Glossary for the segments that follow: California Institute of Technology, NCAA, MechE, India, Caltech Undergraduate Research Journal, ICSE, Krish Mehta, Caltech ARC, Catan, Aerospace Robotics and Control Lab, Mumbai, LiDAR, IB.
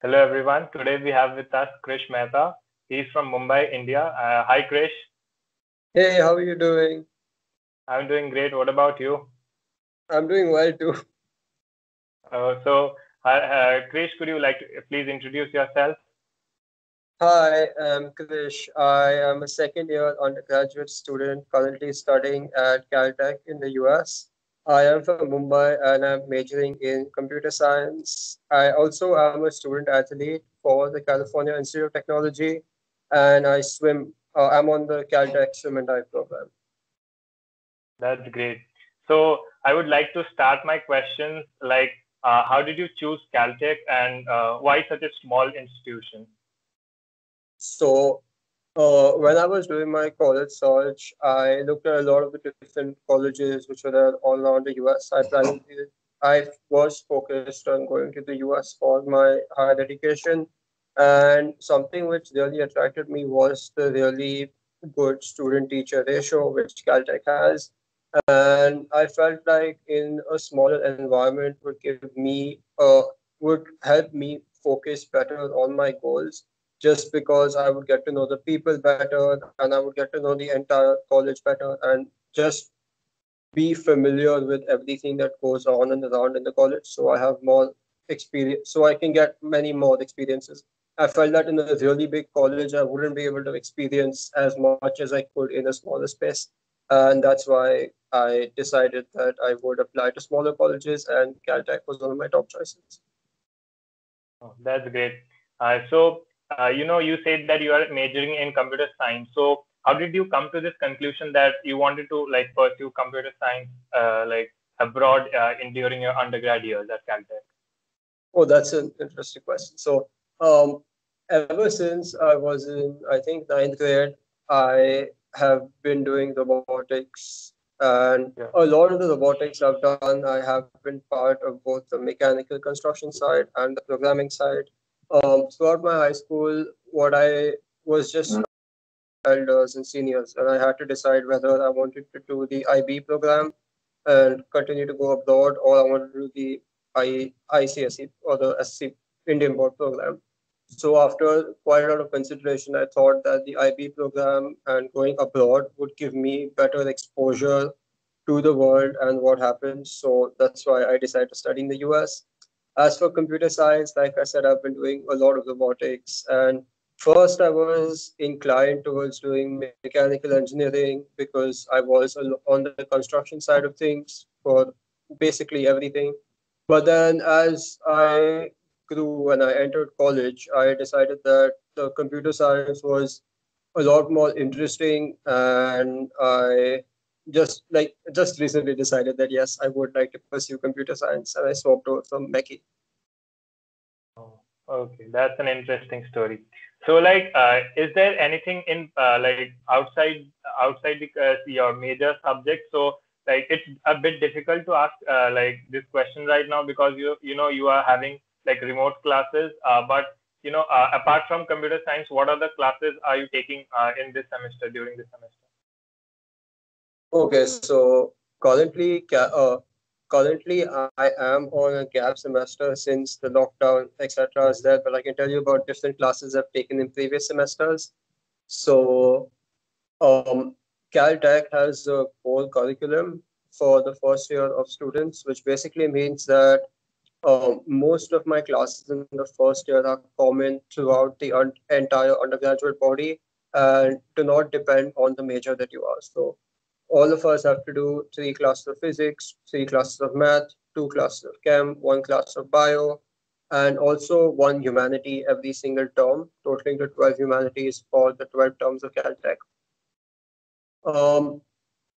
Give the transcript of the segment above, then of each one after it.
Hello everyone. Today we have with us Krish Mehta. He's from Mumbai, India. Hi Krish. Hey, how are you doing? I'm doing great. What about you? I'm doing well too. Krish, could you please introduce yourself? Hi, I'm Krish. I am a second-year undergraduate student currently studying at Caltech in the US. I am from Mumbai and I'm majoring in computer science. I also am a student athlete for the California Institute of Technology, and I swim. I'm on the Caltech swim and dive program. That's great. So I would like to start my questions how did you choose Caltech and why such a small institution? So when I was doing my college search, I looked at a lot of the different colleges which were there all around the US. I was focused on going to the US for my higher education, and something which really attracted me was the really good student-teacher ratio which Caltech has. And I felt like in a smaller environment would help me focus better on my goals, just because I would get to know the people better and I would get to know the entire college better and just be familiar with everything that goes on and around in the college. So I have more experience, so I can get many more experiences. I felt that in a really big college, I wouldn't be able to experience as much as I could in a smaller space. And that's why I decided that I would apply to smaller colleges, and Caltech was one of my top choices. Oh, that's great. You said that you are majoring in computer science. So how did you come to this conclusion that you wanted to pursue computer science abroad during your undergrad years at Caltech? Oh, that's an interesting question. So ever since I was in, I think, 9th grade, I have been doing robotics, and a lot of the robotics I've done, I have been part of both the mechanical construction side and the programming side. Throughout my high school, what I was just elders and seniors, and I had to decide whether I wanted to do the IB program and continue to go abroad, or I wanted to do the ICSE or the SC Indian Board program. So after quite a lot of consideration, I thought that the IB program and going abroad would give me better exposure to the world and what happens. So that's why I decided to study in the US. As for computer science, like I said, I've been doing a lot of robotics. And first, I was inclined towards doing mechanical engineering because I was on the construction side of things for basically everything. But then as I grew and I entered college, I decided that the computer science was a lot more interesting. And I just recently decided that yes, I would like to pursue computer science, and I swapped over from MechE. Oh, okay, that's an interesting story. So, is there anything in outside your major subject? So, it's a bit difficult to ask this question right now because you are having remote classes. But apart from computer science, what other classes are you taking in this semester during this semester? Okay, so currently I am on a gap semester since the lockdown, etc. is there, but I can tell you about different classes I've taken in previous semesters. So Caltech has a core curriculum for the first year of students, which basically means that most of my classes in the first year are common throughout the entire undergraduate body and do not depend on the major that you are. So all of us have to do 3 classes of physics, 3 classes of math, 2 classes of chem, 1 class of bio, and also 1 humanity every single term, totaling to 12 humanities for the 12 terms of Caltech.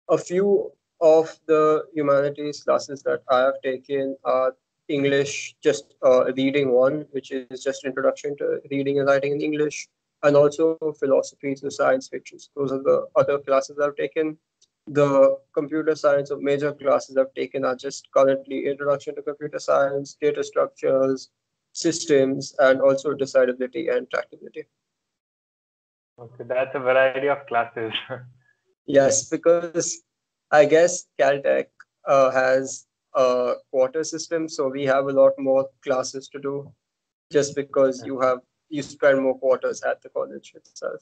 A few of the humanities classes that I have taken are English, just reading one, which is just introduction to reading and writing in English, and also philosophy through science fictions. Those are the other classes I've taken. The computer science of major classes I've taken are just currently introduction to computer science, data structures, systems, and also decidability and tractability. Okay, that's a variety of classes. Yes, because I guess Caltech has a quarter system, so we have a lot more classes to do just because you spend more quarters at the college itself.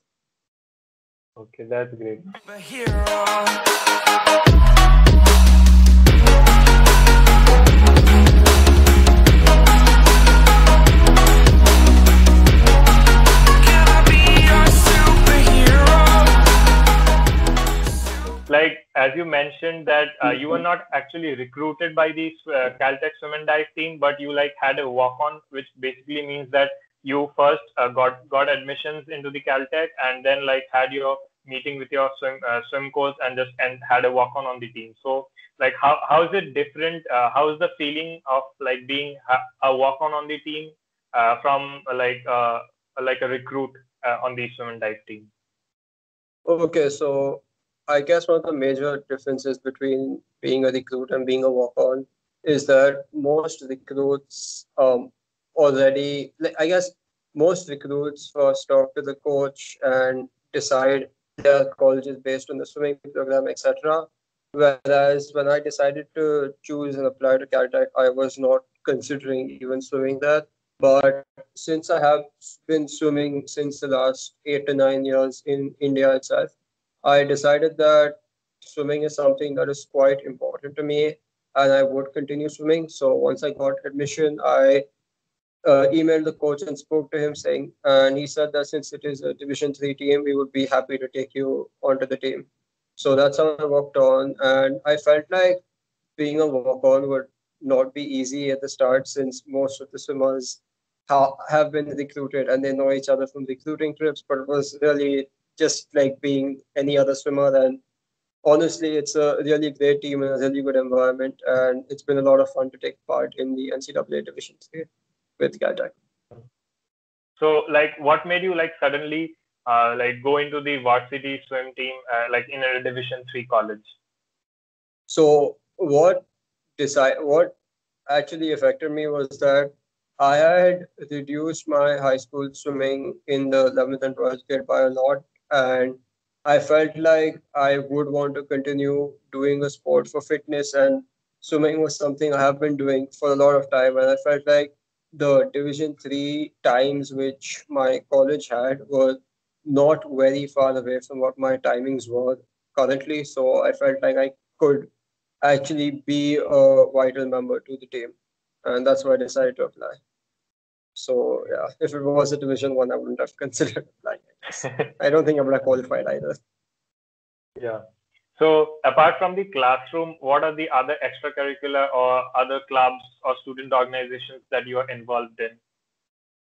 Okay, that's great. Like, as you mentioned that you were not actually recruited by the Caltech Swim and Dive team, but you like had a walk-on, which basically means that you first got admissions into the Caltech and then like had your meeting with your swim coach and had a walk-on on the team. So like how is it different? How is the feeling of like being a walk-on on the team from like a recruit on the Swim and Dive team? Okay, so I guess one of the major differences between being a recruit and being a walk-on is that most recruits first talk to the coach and decide their colleges based on the swimming program, etc. Whereas when I decided to choose and apply to Caltech, I was not considering even swimming there. But since I have been swimming since the last 8 to 9 years in India itself, I decided that swimming is something that is quite important to me and I would continue swimming. So once I got admission, I emailed the coach and spoke to him and he said that since it is a Division 3 team, we would be happy to take you onto the team. So that's how I walked on, and I felt like being a walk-on would not be easy at the start since most of the swimmers have been recruited and they know each other from recruiting trips, but it was really just like being any other swimmer. And honestly, it's a really great team and a really good environment. And it's been a lot of fun to take part in the NCAA Division 3 with Caltech. So like, what made you like suddenly like go into the varsity swim team, like in a Division 3 college? So what actually affected me was that I had reduced my high school swimming in the 11th and 12th grade by a lot. And I felt like I would want to continue doing a sport for fitness, and swimming was something I have been doing for a lot of time. And I felt like the Division 3 times which my college had were not very far away from what my timings were currently. So I felt like I could actually be a vital member to the team. And that's why I decided to apply. So yeah, if it was a Division 1, I wouldn't have considered applying. I don't think I would have qualified either. Yeah. So apart from the classroom, what are the other extracurricular or other clubs or student organizations that you are involved in?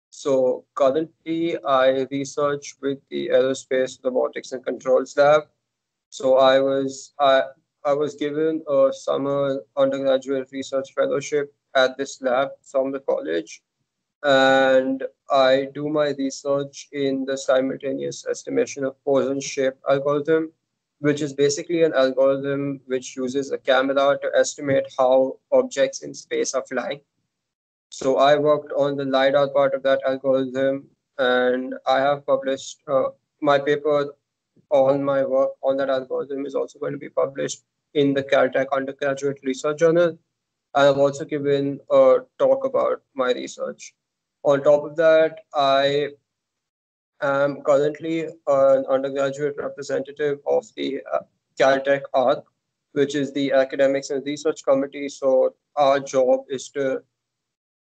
So currently I research with the Aerospace Robotics and Controls Lab. So I was given a summer undergraduate research fellowship at this lab from the college. And I do my research in the simultaneous estimation of pose and shape algorithm, which is basically an algorithm which uses a camera to estimate how objects in space are flying. So I worked on the LiDAR part of that algorithm, and I have published my paper on my work on that algorithm is also going to be published in the Caltech Undergraduate Research Journal. I have also given a talk about my research. On top of that, I am currently an undergraduate representative of the Caltech ARC, which is the Academics and Research Committee. So our job is to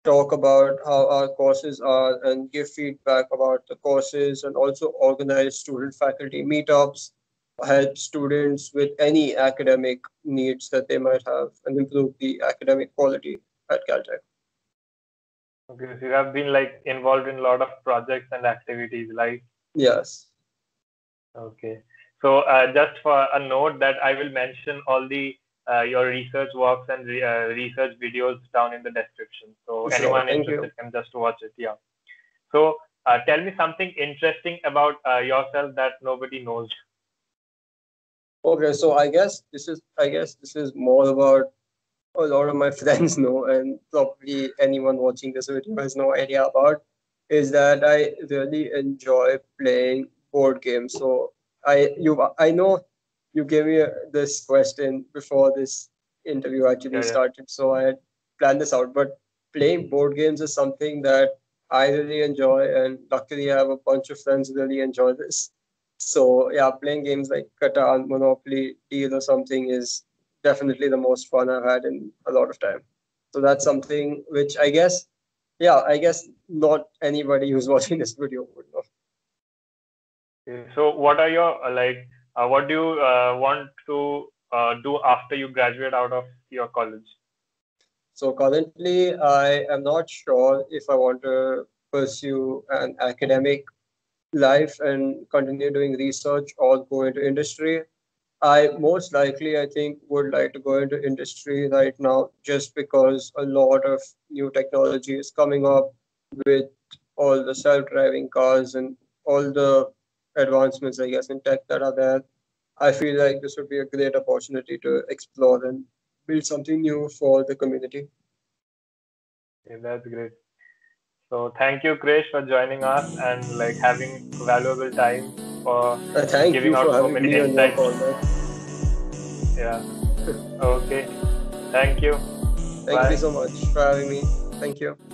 talk about how our courses are and give feedback about the courses, and also organize student-faculty meetups, help students with any academic needs that they might have, and improve the academic quality at Caltech. Okay, so you have been like involved in a lot of projects and activities, right? Yes. Okay. So just for a note that I will mention all the your research works and research videos down in the description. So anyone interested can just watch it. Yeah. So tell me something interesting about yourself that nobody knows. Okay, so I guess this is more about a lot of my friends know, and probably anyone watching this video has no idea about, is that I really enjoy playing board games. So I know you gave me this question before this interview actually started. So I had planned this out, but playing board games is something that I really enjoy, and luckily I have a bunch of friends who really enjoy this. So yeah, playing games like Catan, Monopoly, Deal or something is definitely the most fun I've had in a lot of time. So that's something which I guess, yeah, I guess not anybody who's watching this video would know. Okay. So what are your, like, what do you want to do after you graduate out of your college? So currently, I am not sure if I want to pursue an academic life and continue doing research or go into industry. I most likely, I think, would like to go into industry right now, just because a lot of new technology is coming up with all the self-driving cars and all the advancements, I guess, in tech that are there. I feel like this would be a great opportunity to explore and build something new for the community. Yeah, that's great. So thank you, Krish, for joining us and like having valuable time for giving out so many insights. Yeah. Okay. Thank you. Thank you so much for having me. Thank you.